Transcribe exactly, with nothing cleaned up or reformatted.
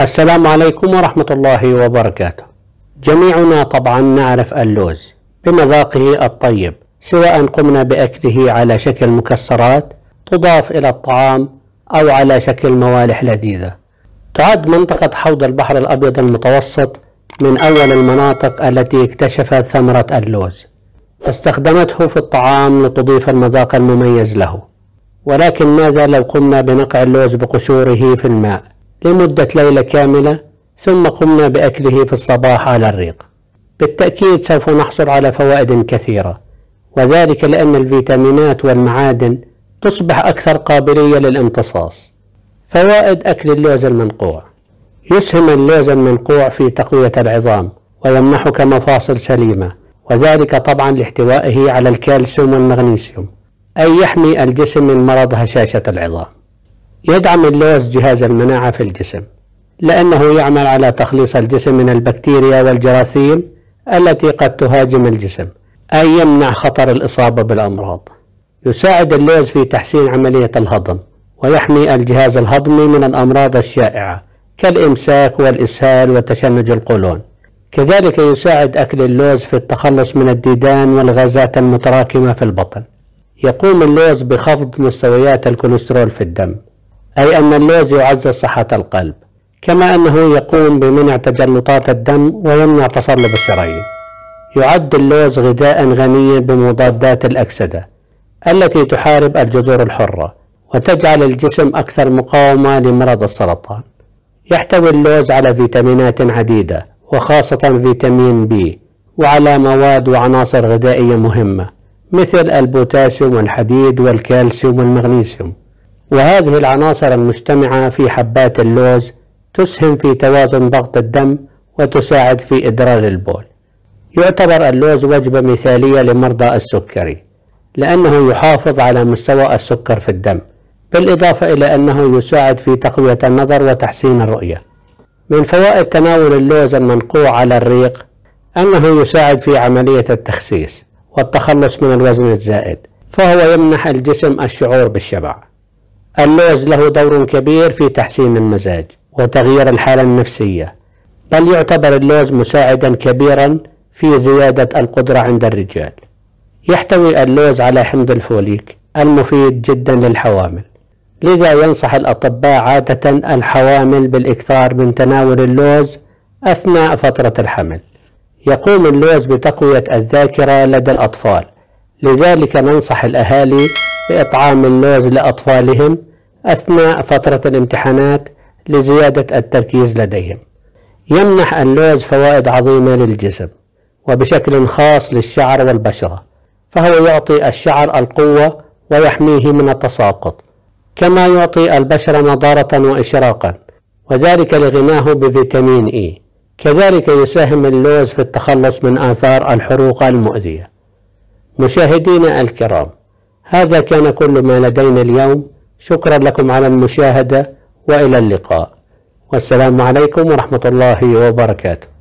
السلام عليكم ورحمة الله وبركاته. جميعنا طبعا نعرف اللوز بمذاقه الطيب، سواء قمنا بأكله على شكل مكسرات تضاف إلى الطعام أو على شكل موالح لذيذة. تعد منطقة حوض البحر الأبيض المتوسط من أول المناطق التي اكتشفت ثمرة اللوز، استخدمته في الطعام لتضيف المذاق المميز له. ولكن ماذا لو قمنا بنقع اللوز بقشوره في الماء لمدة ليلة كاملة ثم قمنا بأكله في الصباح على الريق؟ بالتأكيد سوف نحصل على فوائد كثيرة، وذلك لأن الفيتامينات والمعادن تصبح أكثر قابلية للامتصاص. فوائد أكل اللوز المنقوع: يسهم اللوز المنقوع في تقوية العظام ويمنحك مفاصل سليمة، وذلك طبعا لاحتوائه على الكالسيوم والمغنيسيوم، أي يحمي الجسم من مرض هشاشة العظام. يدعم اللوز جهاز المناعة في الجسم، لأنه يعمل على تخليص الجسم من البكتيريا والجراثيم التي قد تهاجم الجسم، أي يمنع خطر الإصابة بالأمراض. يساعد اللوز في تحسين عملية الهضم، ويحمي الجهاز الهضمي من الأمراض الشائعة كالإمساك والإسهال وتشنج القولون. كذلك يساعد أكل اللوز في التخلص من الديدان والغازات المتراكمة في البطن. يقوم اللوز بخفض مستويات الكوليسترول في الدم، أي أن اللوز يعزز صحة القلب، كما أنه يقوم بمنع تجلطات الدم ويمنع تصلب الشرايين. يعد اللوز غذاء غنيا بمضادات الأكسدة التي تحارب الجذور الحرة وتجعل الجسم أكثر مقاومة لمرض السرطان. يحتوي اللوز على فيتامينات عديدة، وخاصة فيتامين بي، وعلى مواد وعناصر غذائية مهمة مثل البوتاسيوم والحديد والكالسيوم والمغنيسيوم، وهذه العناصر المجتمعة في حبات اللوز تسهم في توازن ضغط الدم وتساعد في إدرار البول. يعتبر اللوز وجبة مثالية لمرضى السكري، لأنه يحافظ على مستوى السكر في الدم، بالإضافة إلى أنه يساعد في تقوية النظر وتحسين الرؤية. من فوائد تناول اللوز المنقوع على الريق أنه يساعد في عملية التخسيس والتخلص من الوزن الزائد، فهو يمنح الجسم الشعور بالشبع. اللوز له دور كبير في تحسين المزاج وتغيير الحالة النفسية، بل يعتبر اللوز مساعدا كبيرا في زيادة القدرة عند الرجال. يحتوي اللوز على حمض الفوليك المفيد جدا للحوامل، لذا ينصح الأطباء عادة الحوامل بالإكثار من تناول اللوز أثناء فترة الحمل. يقوم اللوز بتقوية الذاكرة لدى الأطفال، لذلك ننصح الأهالي بإطعام اللوز لأطفالهم أثناء فترة الامتحانات لزيادة التركيز لديهم. يمنح اللوز فوائد عظيمة للجسم، وبشكل خاص للشعر والبشرة، فهو يعطي الشعر القوة ويحميه من التساقط، كما يعطي البشرة نضارة وإشراقا، وذلك لغناه بفيتامين إي. كذلك يساهم اللوز في التخلص من آثار الحروق المؤذية. مشاهدينا الكرام، هذا كان كل ما لدينا اليوم. شكرا لكم على المشاهدة، وإلى اللقاء، والسلام عليكم ورحمة الله وبركاته.